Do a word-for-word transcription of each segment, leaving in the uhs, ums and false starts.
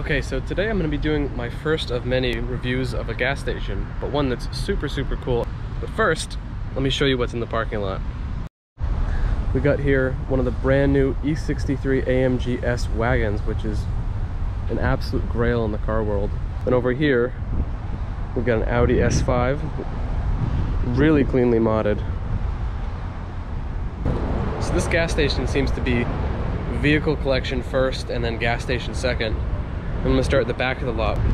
Okay, so today I'm going to be doing my first of many reviews of a gas station, but one that's super, super cool. But first, let me show you what's in the parking lot. We got here one of the brand new E sixty-three A M G S wagons, which is an absolute grail in the car world. And over here, we've got an Audi S five, really cleanly modded. So this gas station seems to be vehicle collection first and then gas station second. I'm gonna start at the back of the lot. We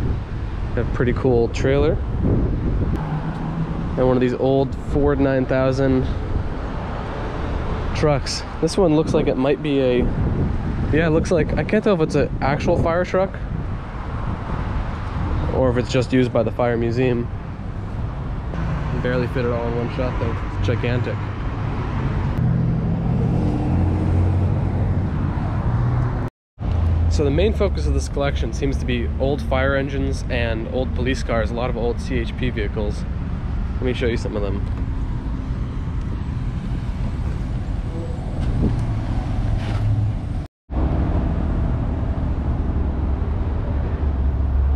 have a pretty cool trailer. And one of these old Ford nine thousand trucks. This one looks like it might be a, yeah, it looks like, I can't tell if it's an actual fire truck or if it's just used by the fire museum. You can barely fit it all in one shot though, it's gigantic. So the main focus of this collection seems to be old fire engines and old police cars, a lot of old C H P vehicles. Let me show you some of them.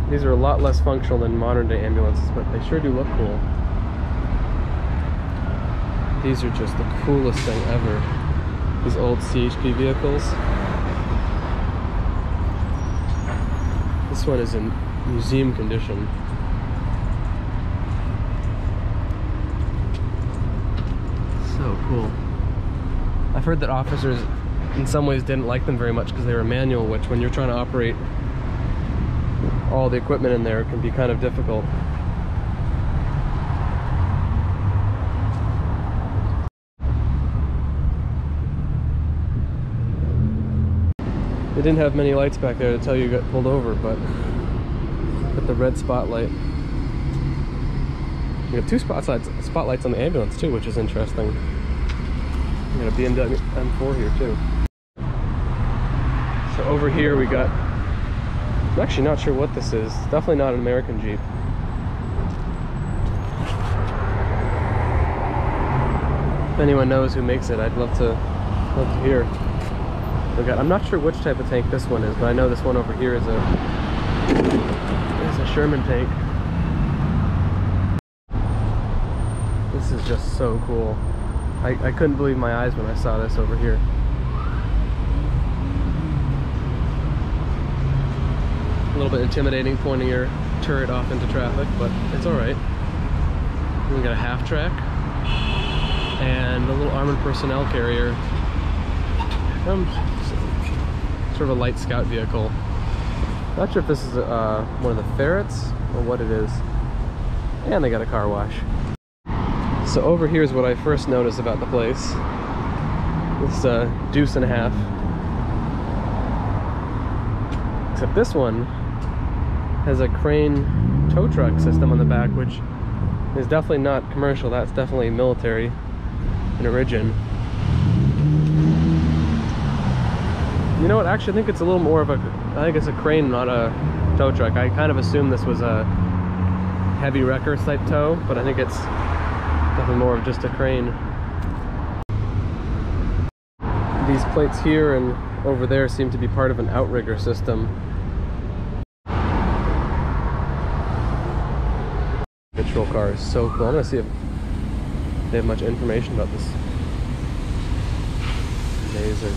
These are a lot less functional than modern day ambulances, but they sure do look cool. These are just the coolest thing ever, these old C H P vehicles. This one is in museum condition. So cool. I've heard that officers in some ways didn't like them very much because they were manual, which when you're trying to operate all the equipment in there can be kind of difficult. They didn't have many lights back there to tell you you got pulled over, but with the red spotlight. We got two spotlights, spotlights on the ambulance too, which is interesting. We got a B M W M four here too. So over here we got, I'm actually not sure what this is. It's definitely not an American Jeep. If anyone knows who makes it, I'd love to, love to hear. I'm not sure which type of tank this one is, but I know this one over here is a, is a Sherman tank. This is just so cool. I, I couldn't believe my eyes when I saw this over here. A little bit intimidating pointing your turret off into traffic, but it's alright. We got a half track and a little armored personnel carrier. Um, sort of a light scout vehicle. Not sure if this is uh, one of the ferrets or what it is. And they got a car wash. So over here is what I first noticed about the place. It's a uh, deuce and a half. Except this one has a crane tow truck system on the back, which is definitely not commercial. That's definitely military in origin. You know what, actually I think it's a little more of a, I think it's a crane, not a tow truck. I kind of assumed this was a heavy wrecker type tow, but I think it's definitely more of just a crane. These plates here and over there seem to be part of an outrigger system. Patrol car is so cool. I'm gonna see if they have much information about this. Amazing.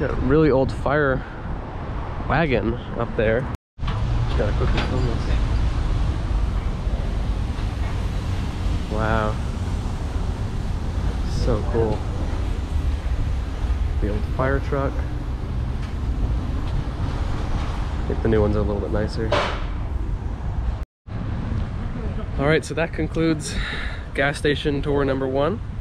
Got a really old fire wagon up there. Just gotta quickly film this. Wow. So cool. The old fire truck. I think the new ones are a little bit nicer. Alright, so that concludes gas station tour number one.